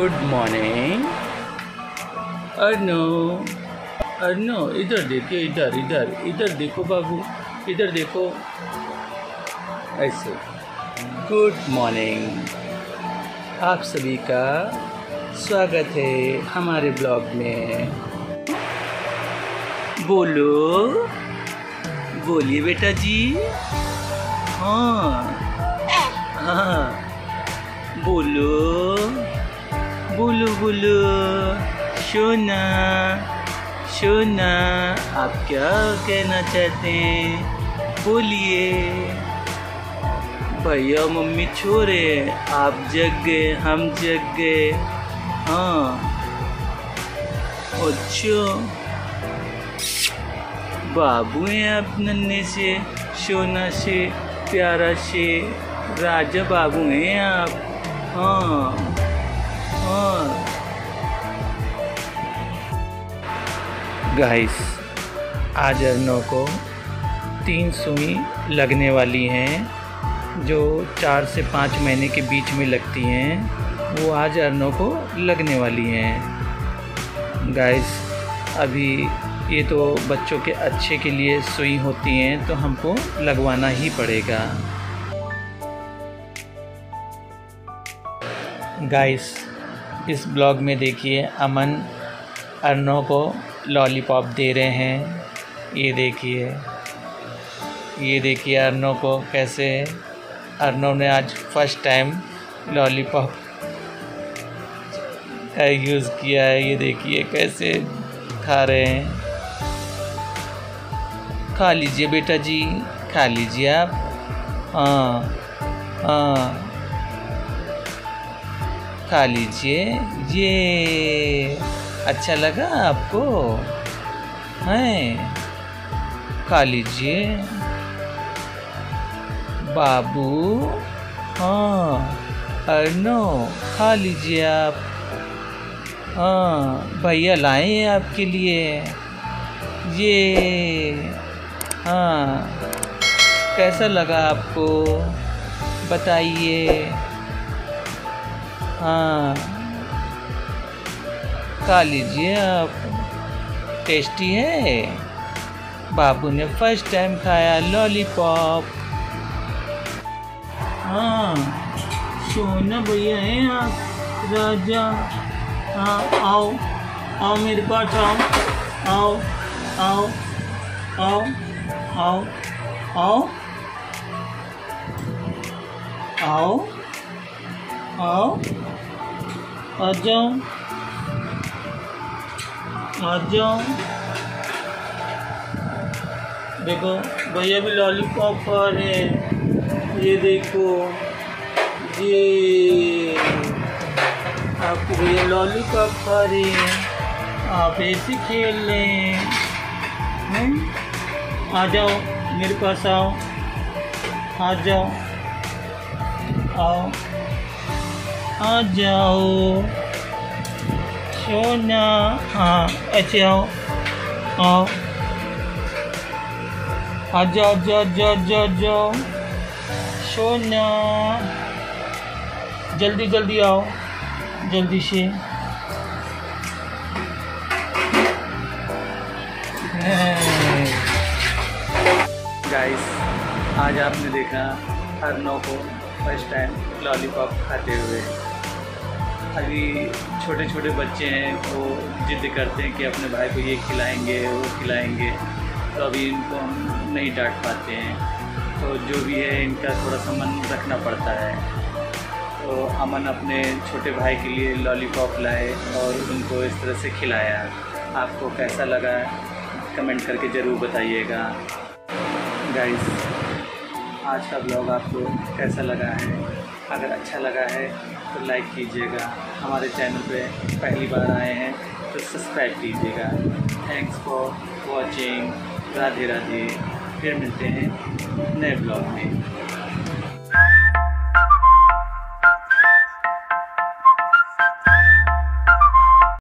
Good morning Arnav. Arnav इधर देखिए, इधर इधर इधर देखो बाबू, इधर देखो, ऐसे। गुड मॉर्निंग, आप सभी का स्वागत है हमारे ब्लॉग में। बोलो बोलिए बेटा जी। हाँ हाँ बोलो बोलो बोलो, शोना शोना, आप क्या कहना चाहते हैं, बोलिए। भैया मम्मी छो रहे, आप जग गए, हम जग गए। हाँ अच्छो बाबू हैं आप, नन्हे से, शोना से, प्यारा से, राजा बाबू हैं आप। हाँ हाँ गाइस, आज अर्नव को 3 सुई लगने वाली हैं, जो 4 से 5 महीने के बीच में लगती हैं, वो आज अर्नव को लगने वाली हैं। गाइस अभी ये तो बच्चों के अच्छे के लिए सुई होती हैं, तो हमको लगवाना ही पड़ेगा। गाइस इस ब्लॉग में देखिए, अमन अर्नव को लॉलीपॉप दे रहे हैं। ये देखिए, ये देखिए अर्नव को कैसे। अर्नव ने आज फर्स्ट टाइम लॉलीपॉप का यूज़ किया है। ये देखिए कैसे खा रहे हैं। खा लीजिए बेटा जी, खा लीजिए आप। हाँ हाँ खा लीजिए। ये अच्छा लगा आपको, हैं? खा लीजिए बाबू। हाँ अर्नव खा लीजिए आप। हाँ भैया लाए हैं आपके लिए ये। हाँ कैसा लगा आपको बताइए। हाँ खा लीजिए आप, टेस्टी है। बाबू ने फर्स्ट टाइम खाया लॉलीपॉप। हाँ सोना भैया हैं आप, राजा। हाँ आओ आओ मेरे पास, आओ आओ आओ आओ आओ आओ आओ आओ, आ जाओ आ जाओ। देखो भैया भी लॉलीपॉप खा रहे हैं। ये देखो, ये आपको भैया लॉलीपॉप खा रहे हैं, आप ऐसे खेल रहे हैं। आ जाओ मेरे पास, आओ आ जाओ आओ आ जाओ सोना। हाँ ऐसे आओ आओ, आ जाओ जाओ जाओ जाओ जाओ सोना, जल्दी जल्दी आओ, जल्दी से। गाइस आज आपने देखा अर्नव को फर्स्ट टाइम लॉलीपॉप खाते हुए। अभी छोटे छोटे बच्चे हैं, वो जिद करते हैं कि अपने भाई को ये खिलाएंगे वो खिलाएंगे, तो अभी इनको हम नहीं डांट पाते हैं। तो जो भी है इनका थोड़ा सा मन रखना पड़ता है। तो अमन अपने छोटे भाई के लिए लॉलीपॉप लाए और उनको इस तरह से खिलाया। आपको कैसा लगा कमेंट करके ज़रूर बताइएगा। गाइस आज का ब्लॉग आपको कैसा लगा है? अगर अच्छा लगा है तो लाइक कीजिएगा। हमारे चैनल पे पहली बार आए हैं तो सब्सक्राइब कीजिएगा। Thanks for watching. Radhe Radhe. फिर मिलते हैं नए ब्लॉग में।